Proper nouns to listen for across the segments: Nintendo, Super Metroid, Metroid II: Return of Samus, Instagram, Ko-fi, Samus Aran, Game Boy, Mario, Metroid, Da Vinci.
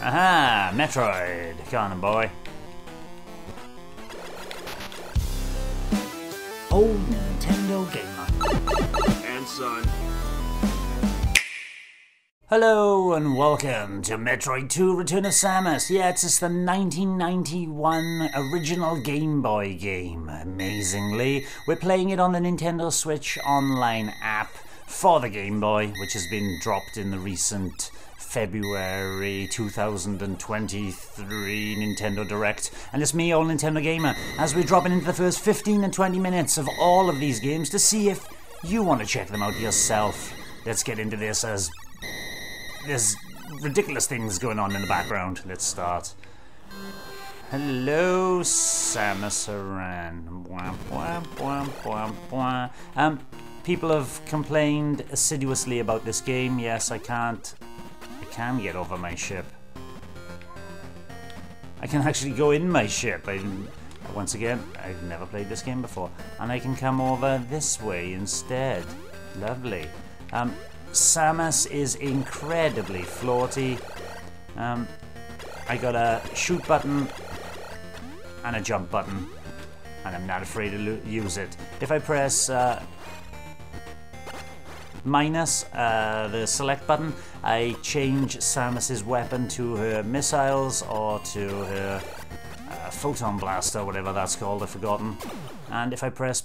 Aha! Metroid! Come on, boy. Old Nintendo gamer. And son. Hello and welcome to Metroid 2 Return of Samus. Yeah, it's just the 1991 original Game Boy game. Amazingly, we're playing it on the Nintendo Switch Online app for the Game Boy, which has been dropped in the recent February 2023 Nintendo Direct. And it's me, Old Nintendo Gamer, as we're dropping into the first 15 and 20 minutes of all of these games to see if you want to check them out yourself. Let's get into this as there's ridiculous things going on in the background. Let's start. Hello, Samus Aran. Bwah, bwah, bwah, bwah, bwah. People have complained assiduously about this game. Yes, I can get over my ship. I can actually go in my ship. Once again, I've never played this game before. And I can come over this way instead. Lovely. Samus is incredibly floaty. I got a shoot button and a jump button, and I'm not afraid to use it. If I press minus the select button, I change Samus's weapon to her missiles or to her photon blaster, whatever that's called, I've forgotten. And if I press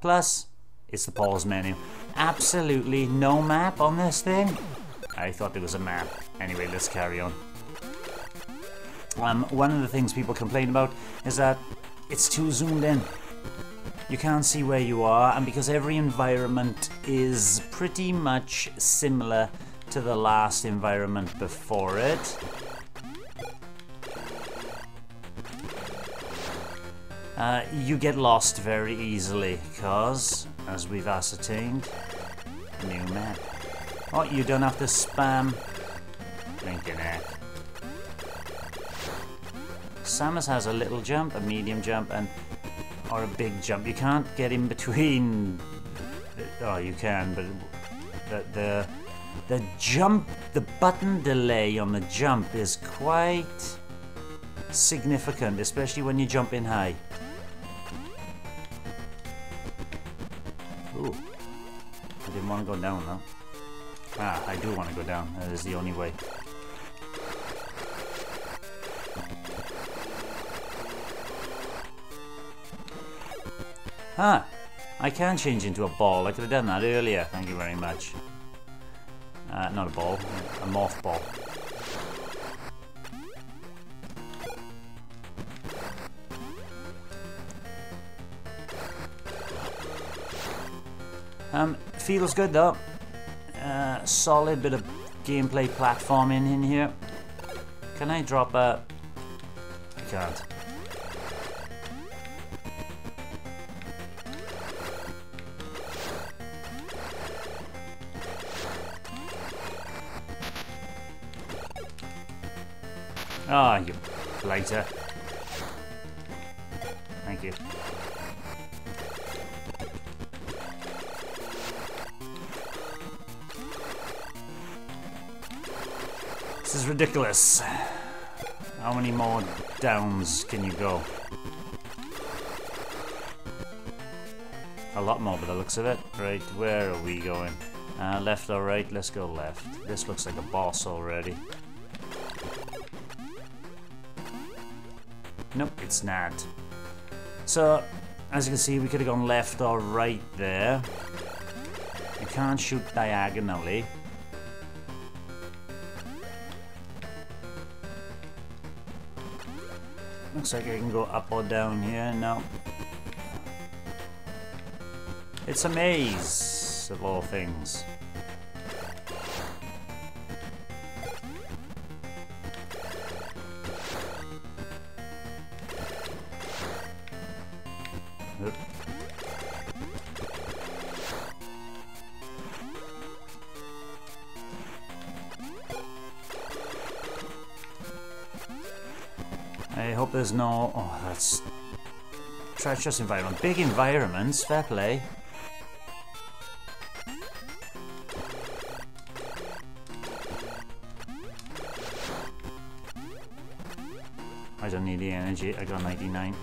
plus, it's the pause menu. Absolutely no map on this thing. I thought there was a map. Anyway, let's carry on. One of the things people complain about is that it's too zoomed in. You can't see where you are, and because every environment is pretty much similar to the last environment before it. You get lost very easily, because, as we've ascertained, new map. Oh, you don't have to spam. Blinking heck. Samus has a little jump, a medium jump, and or a big jump. You can't get in between. Oh, you can, but the jump, the button delay on the jump is quite significant, especially when you're jumping high. Ooh, I didn't want to go down though. Ah, I do want to go down. That is the only way. Ah, I can change into a ball. I could have done that earlier. Thank you very much. Not a ball, a morph ball. Feels good though. Solid bit of gameplay platforming in here. Can I drop a... I can't. Ah, you blighter. Thank you. This is ridiculous. How many more downs can you go? A lot more by the looks of it. Right, where are we going? Left or right? Let's go left. This looks like a boss already. Nope, it's not. So, as you can see, we could have gone left or right there. You can't shoot diagonally. Looks like I can go up or down here. No. It's a maze, of all things. I hope there's no... Oh, that's... treacherous environment. Big environments, fair play. I don't need the energy, I got 99.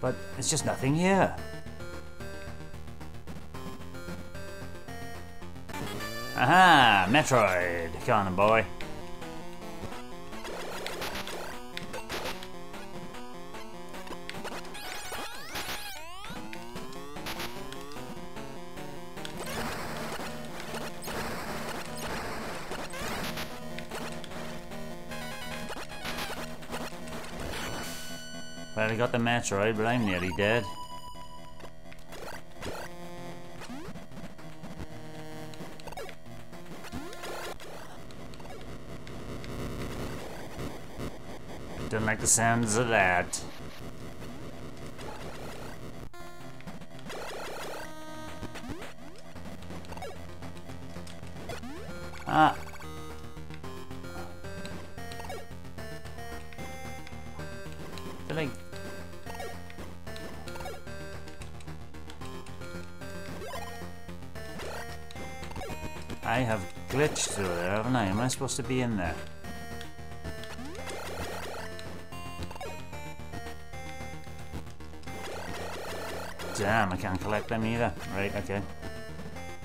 But it's just nothing here. Aha! Metroid! Come on, boy. Well, I got the Metroid, but I'm nearly dead. Don't like the sounds of that. Ah. They're like... I have glitched through there, haven't I? Am I supposed to be in there? Damn, I can't collect them either. Right, okay.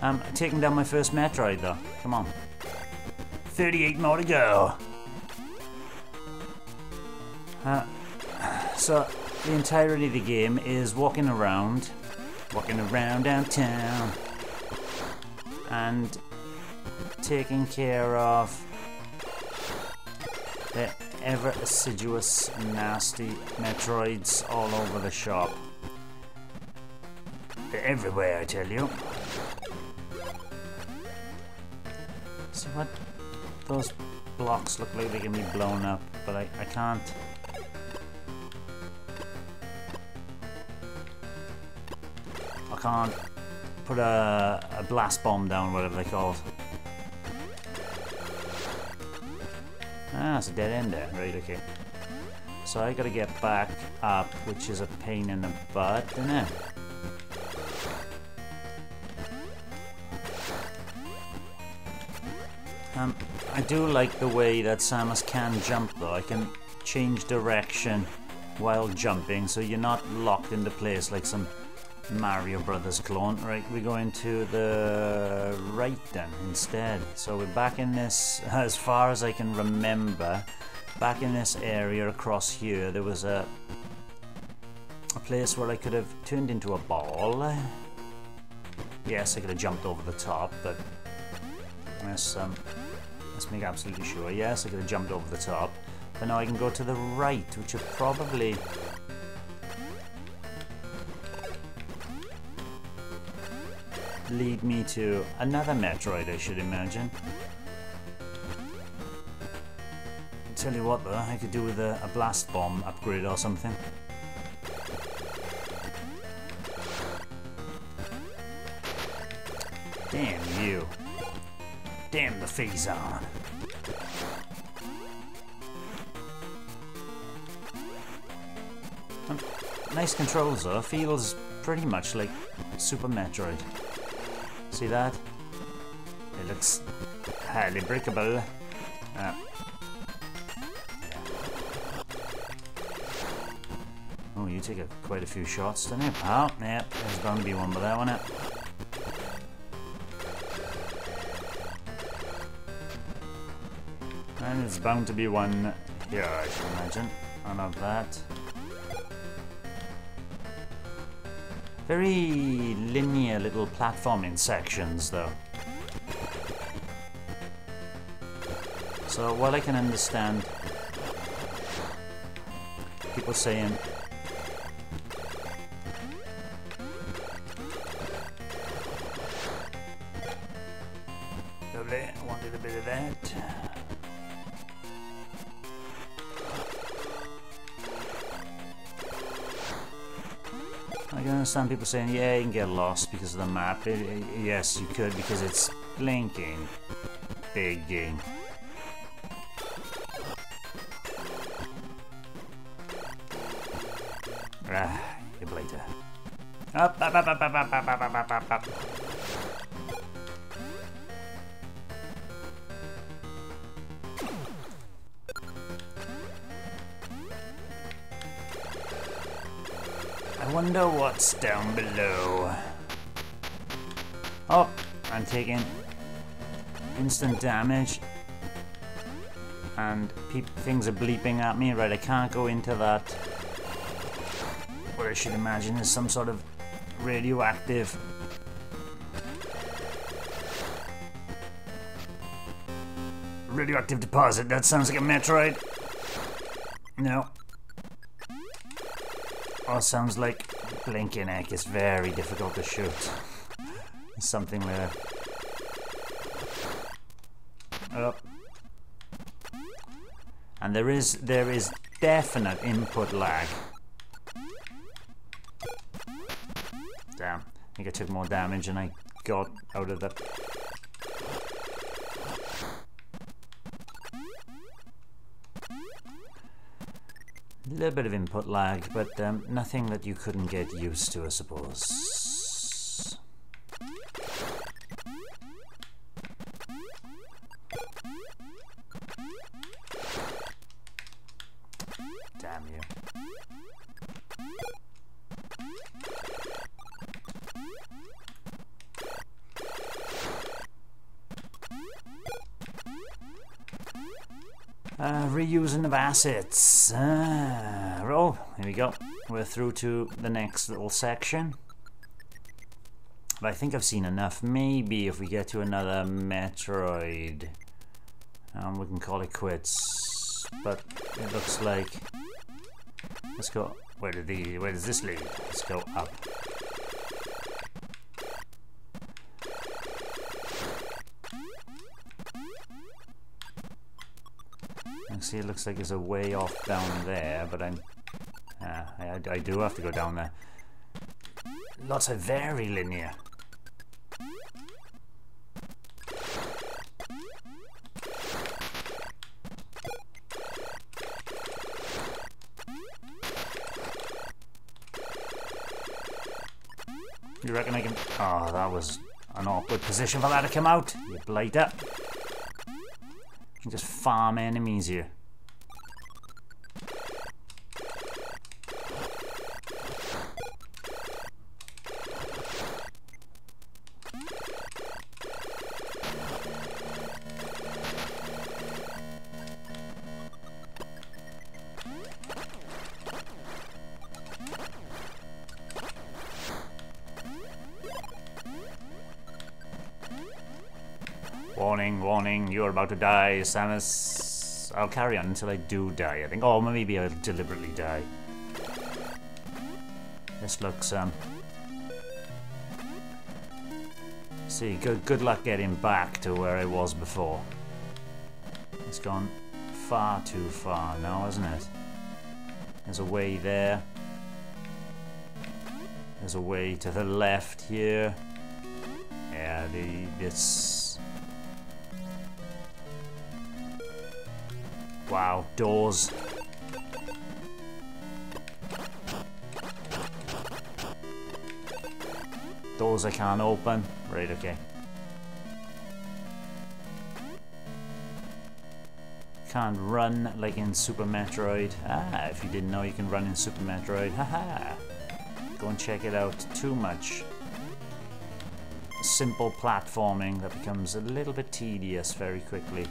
I'm taking down my first Metroid though. Come on. 38 more to go! So, the entirety of the game is walking around downtown, and taking care of the ever assiduous, nasty Metroids all over the shop. They're everywhere, I tell you. See what? Those blocks look like they can be blown up, but I can't. I can't put a blast bomb down, whatever they're called. Ah, it's a dead end there. Right, okay. So I gotta get back up, which is a pain in the butt, isn't it? I do like the way that Samus can jump though. I can change direction while jumping, so you're not locked into place like some Mario Brothers clone. Right, we're going to the right then instead. So we're back in this, as far as I can remember, back in this area across here. There was a place where I could have turned into a ball. Yes, I could have jumped over the top, but let's make absolutely sure. Yes, I could have jumped over the top. But now I can go to the right, which is probably... lead me to another Metroid, I should imagine. I'll tell you what though, I could do with a blast bomb upgrade or something. Damn you. Damn the fees on. Nice controls though, feels pretty much like Super Metroid. See that? It looks highly breakable. Oh, you take quite a few shots, don't you? Oh, yeah, there's bound to be one with that one. And it's bound to be one here, I should imagine. I love that. Very linear little platforming sections, though. So, while I can understand people saying lovely, I wanted a bit of that. I can understand people saying, yeah, you can get lost because of the map. Yes, you could, because it's blinking. Big game. Ah, you blighter. Up, up, up, up, up, up, up, up, up, up, up. wonder what's down below. Oh, I'm taking instant damage. And things are bleeping at me. Right, I can't go into that. What I should imagine is some sort of radioactive... radioactive deposit. That sounds like a Metroid. No. Oh, sounds like blinking egg is very difficult to shoot. Something there. Oh. And there is definite input lag. Damn. I think I took more damage than I got out of the... a little bit of input lag, but nothing that you couldn't get used to, I suppose. Damn you. Reusing of assets. Oh, here we go. We're through to the next little section. But I think I've seen enough. Maybe if we get to another Metroid, we can call it quits. But it looks like... let's go... where does this lead? Let's go up. See, it looks like there's a way off down there, but I do have to go down there. Lots of very linear. You reckon I can... oh, that was an awkward position for that to come out, you blighter. You can just farm enemies here. Warning, warning, you're about to die, Samus. I'll carry on until I do die, I think. Oh, maybe I'll deliberately die. This looks, see, good luck getting back to where I was before. It's gone far too far now, hasn't it? There's a way there. There's a way to the left here. Yeah, this... wow, doors. Doors I can't open. Right, okay. Can't run like in Super Metroid. Ah, if you didn't know, you can run in Super Metroid. Haha. Go and check it out. Too much simple platforming that becomes a little bit tedious very quickly.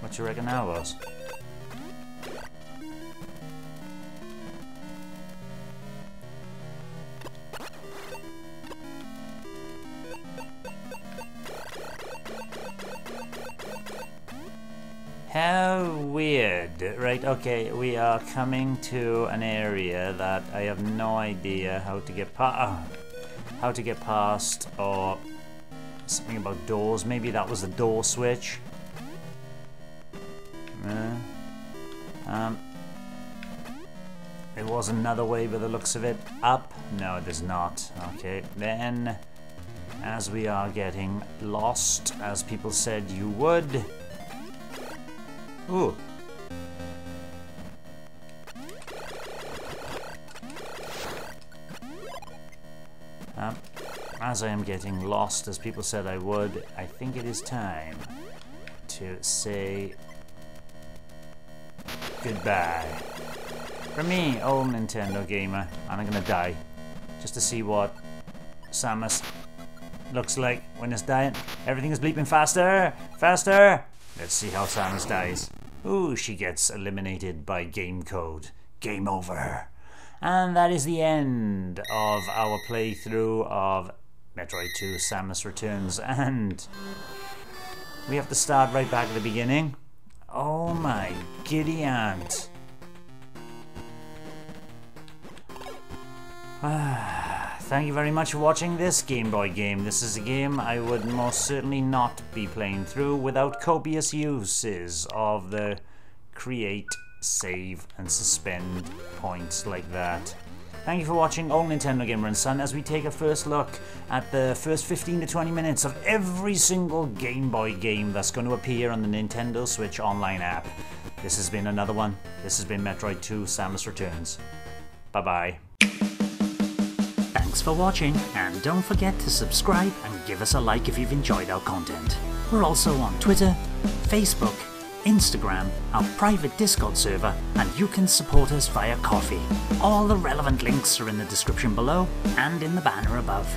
What do you reckon that was? How weird. Right, okay, we are coming to an area that I have no idea how to get past. Or something about doors. Maybe that was the door switch. There was another way by the looks of it. Up? No, there's not. Okay, then, as we are getting lost, as people said you would... ooh. As I am getting lost, as people said I would, I think it is time to say... goodbye. For me, old Nintendo gamer, and I'm gonna die just to see what Samus looks like when it's dying. Everything is bleeping faster, faster. Let's see how Samus dies. Ooh, she gets eliminated by game code. Game over. And that is the end of our playthrough of Metroid 2 Samus Returns, and we have to start right back at the beginning. Oh my giddy aunt. Thank you very much for watching this Game Boy game. This is a game I would most certainly not be playing through without copious uses of the create, save and suspend points like that. Thank you for watching, all Nintendo Gamer and Son, as we take a first look at the first 15 to 20 minutes of every single Game Boy game that's going to appear on the Nintendo Switch Online app. This has been another one. This has been Metroid 2 Samus Returns. Bye-bye. Thanks for watching, and don't forget to subscribe and give us a like if you've enjoyed our content. We're also on Twitter, Facebook, Instagram, our private Discord server, and you can support us via Ko-fi. All the relevant links are in the description below and in the banner above.